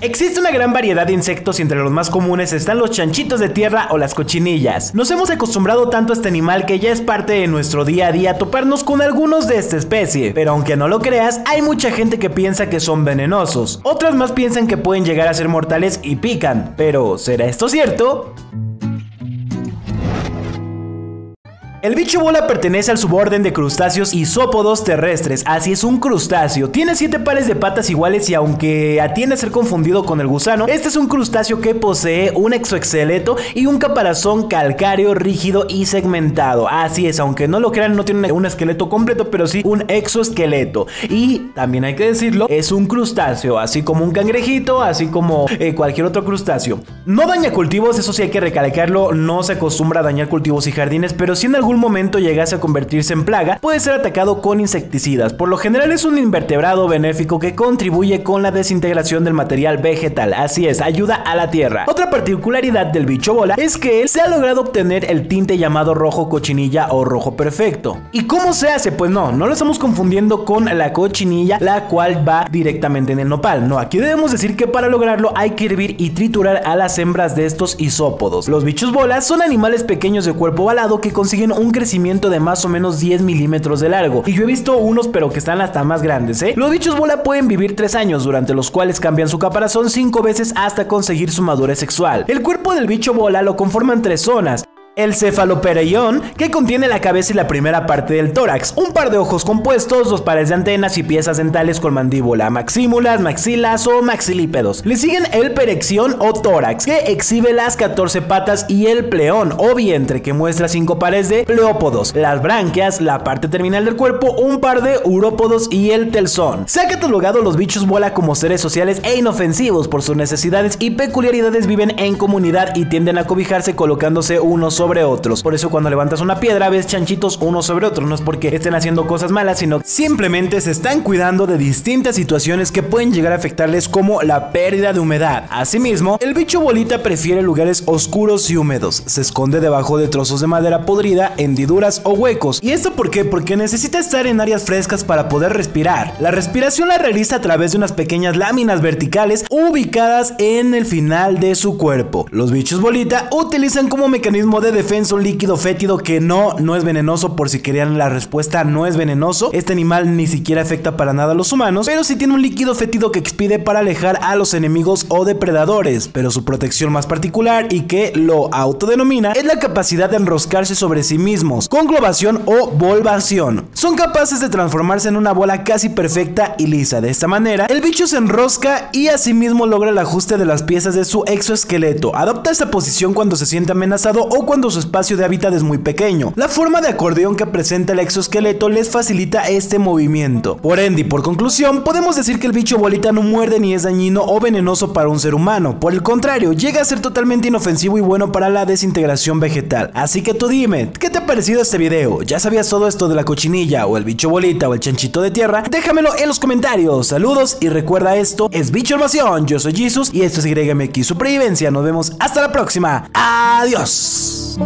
Existe una gran variedad de insectos y entre los más comunes están los chanchitos de tierra o las cochinillas. Nos hemos acostumbrado tanto a este animal que ya es parte de nuestro día a día toparnos con algunos de esta especie, pero aunque no lo creas, hay mucha gente que piensa que son venenosos, otras más piensan que pueden llegar a ser mortales y pican, pero ¿será esto cierto? El bicho bola pertenece al suborden de crustáceos isópodos terrestres, así es, un crustáceo. Tiene 7 pares de patas iguales y aunque atiende a ser confundido con el gusano, este es un crustáceo que posee un exoesqueleto y un caparazón calcáreo rígido y segmentado. Así es, aunque no lo crean, no tiene un esqueleto completo, pero sí un exoesqueleto. Y también hay que decirlo, es un crustáceo, así como un cangrejito, así como cualquier otro crustáceo. No daña cultivos, eso sí hay que recalcarlo, no se acostumbra a dañar cultivos y jardines, pero sí en algún momento llegase a convertirse en plaga, puede ser atacado con insecticidas. Por lo general es un invertebrado benéfico que contribuye con la desintegración del material vegetal, así es, ayuda a la tierra. Otra particularidad del bicho bola es que él se ha logrado obtener el tinte llamado rojo cochinilla o rojo perfecto. ¿Y cómo se hace? Pues no lo estamos confundiendo con la cochinilla, la cual va directamente en el nopal. No, aquí debemos decir que para lograrlo hay que hervir y triturar a las hembras de estos isópodos. Los bichos bola son animales pequeños de cuerpo ovalado que consiguen un crecimiento de más o menos 10 milímetros de largo, y yo he visto unos pero que están hasta más grandes, Los bichos bola pueden vivir 3 años, durante los cuales cambian su caparazón 5 veces hasta conseguir su madurez sexual. El cuerpo del bicho bola lo conforman 3 zonas: el cefaloperión, que contiene la cabeza y la primera parte del tórax, un par de ojos compuestos, 2 pares de antenas y piezas dentales con mandíbula, maxímulas, maxilas o maxilípedos. Le siguen el perexión o tórax, que exhibe las 14 patas, y el pleón o vientre, que muestra 5 pares de pleópodos, las branquias, la parte terminal del cuerpo, un par de urópodos y el telzón. Se ha catalogado los bichos bola como seres sociales e inofensivos. Por sus necesidades y peculiaridades viven en comunidad y tienden a cobijarse colocándose unos sobre otros. Por eso cuando levantas una piedra ves chanchitos unos sobre otros, no es porque estén haciendo cosas malas, sino simplemente se están cuidando de distintas situaciones que pueden llegar a afectarles, como la pérdida de humedad. Asimismo, el bicho bolita prefiere lugares oscuros y húmedos, se esconde debajo de trozos de madera podrida, hendiduras o huecos. ¿Y esto por qué? Porque necesita estar en áreas frescas para poder respirar. La respiración la realiza a través de unas pequeñas láminas verticales ubicadas en el final de su cuerpo. Los bichos bolita utilizan como mecanismo de defensa un líquido fétido que no es venenoso. Por si querían la respuesta, no es venenoso. Este animal ni siquiera afecta para nada a los humanos, pero sí tiene un líquido fétido que expide para alejar a los enemigos o depredadores. Pero su protección más particular, y que lo autodenomina, es la capacidad de enroscarse sobre sí mismos, conglobación o volvación. Son capaces de transformarse en una bola casi perfecta y lisa. De esta manera, el bicho se enrosca y asimismo logra el ajuste de las piezas de su exoesqueleto. Adopta esta posición cuando se siente amenazado o cuando su espacio de hábitat es muy pequeño. La forma de acordeón que presenta el exoesqueleto les facilita este movimiento. Por ende y por conclusión, podemos decir que el bicho bolita no muerde ni es dañino o venenoso para un ser humano. Por el contrario, llega a ser totalmente inofensivo y bueno para la desintegración vegetal. Así que tú dime, ¿qué te ha parecido este video? ¿Ya sabías todo esto de la cochinilla o el bicho bolita o el chanchito de tierra? Déjamelo en los comentarios. Saludos y recuerda, esto es Bichormación. Yo soy Jesus y esto es YMX Supervivencia. Nos vemos hasta la próxima. Adiós.